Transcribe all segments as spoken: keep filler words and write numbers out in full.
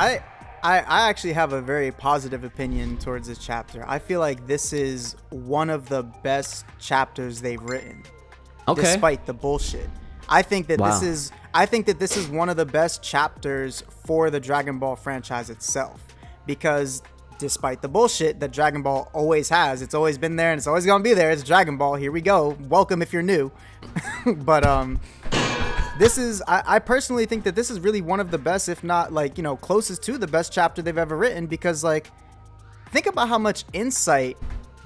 I, I, I actually have a very positive opinion towards this chapter. I feel like this is one of the best chapters they've written. Okay. Despite the bullshit. I think that wow. this is I think that this is one of the best chapters for the Dragon Ball franchise itself, because despite the bullshit that Dragon Ball always has, it's always been there and it's always gonna be there. It's Dragon Ball. Here we go. Welcome if you're new. But um, this is I, I personally think that this is really one of the best, if not like you know closest to the best chapter they've ever written, because like think about how much insight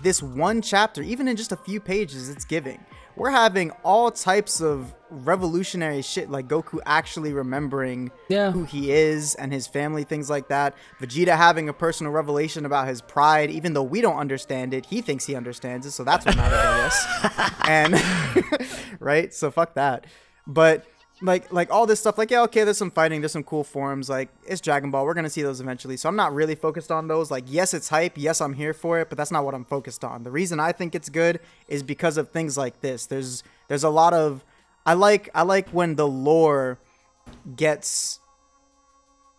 this one chapter, even in just a few pages, it's giving. We're having all types of revolutionary shit, like Goku actually remembering yeah. who he is and his family, things like that. Vegeta having a personal revelation about his pride, even though we don't understand it, he thinks he understands it, so that's what matters, I guess. And right, so fuck that. But like, like all this stuff, like yeah, okay, there's some fighting, there's some cool forms, like it's Dragon Ball, we're gonna see those eventually. So I'm not really focused on those. Like, yes, it's hype, yes, I'm here for it, but that's not what I'm focused on. The reason I think it's good is because of things like this. There's, there's a lot of, I like, I like when the lore gets,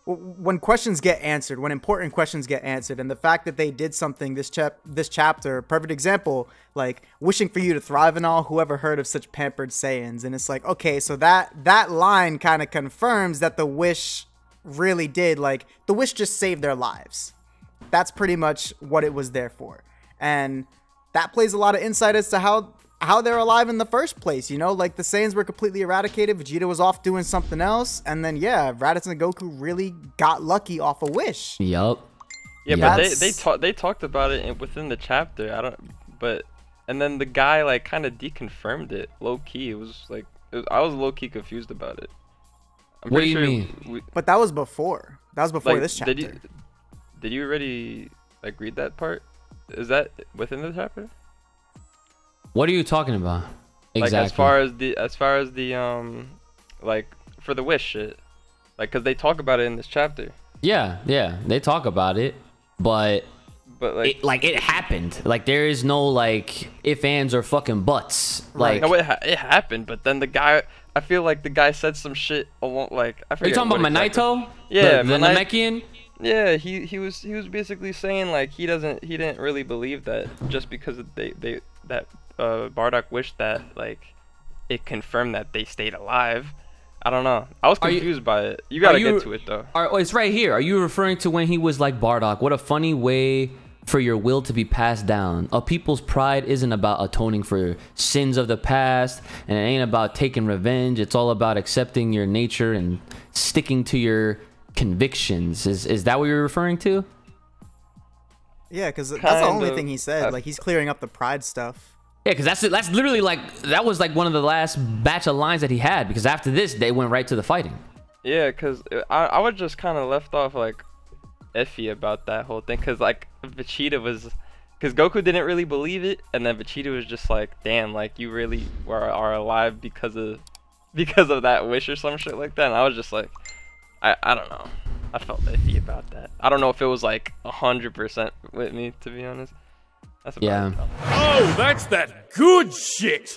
when questions get answered, when important questions get answered, and the fact that they did something this chap, this chapter, perfect example, like wishing for you to thrive and all. Whoever heard of such pampered Saiyans? And it's like, okay, so that that line kind of confirms that the wish really did, like the wish just saved their lives. That's pretty much what it was there for, and that plays a lot of insight as to how how they're alive in the first place, you know? Like, the Saiyans were completely eradicated, Vegeta was off doing something else, and then, yeah, Raditz and Goku really got lucky off a wish. Yup. Yeah, yep. But they they, ta they talked about it within the chapter, I don't, but, and then the guy, like, kind of deconfirmed it, low-key. It was, like, it was, I was low-key confused about it. I'm what do you sure mean? We, but that was before. That was before like, this chapter. Did you, did you already, like, read that part? Is that within the chapter? What are you talking about? Exactly. Like as far as the as far as the um, like for the wish shit, like because they talk about it in this chapter. Yeah, yeah, they talk about it, but but like it, like it happened. Like there is no like if ands or fucking buts. Like no, it, ha it happened, but then the guy. I feel like the guy said some shit. Along, like I forget. Are you talking about Manito? Yeah, the, the Mekian. Yeah, he he was he was basically saying like he doesn't he didn't really believe that just because they they that. Uh, Bardock wished that like it confirmed that they stayed alive. I don't know. I was confused you, by it. You gotta you, get to it though. Are, oh, it's right here. Are you referring to when he was like Bardock? What a funny way for your will to be passed down. A people's pride isn't about atoning for sins of the past, and it ain't about taking revenge. It's all about accepting your nature and sticking to your convictions. Is is that what you're referring to? Yeah, because that's the only thing he said. Uh, like he's clearing up the pride stuff. Yeah, because that's, that's literally like, that was like one of the last batch of lines that he had, because after this, they went right to the fighting. Yeah, because I, I was just kind of left off like iffy about that whole thing, because like Vegeta was, because Goku didn't really believe it, and then Vegeta was just like, damn, like you really are, are alive because of because of that wish or some shit like that, and I was just like, I, I don't know. I felt iffy about that. I don't know if it was like one hundred percent with me, to be honest. That's yeah. Oh, that's that good shit.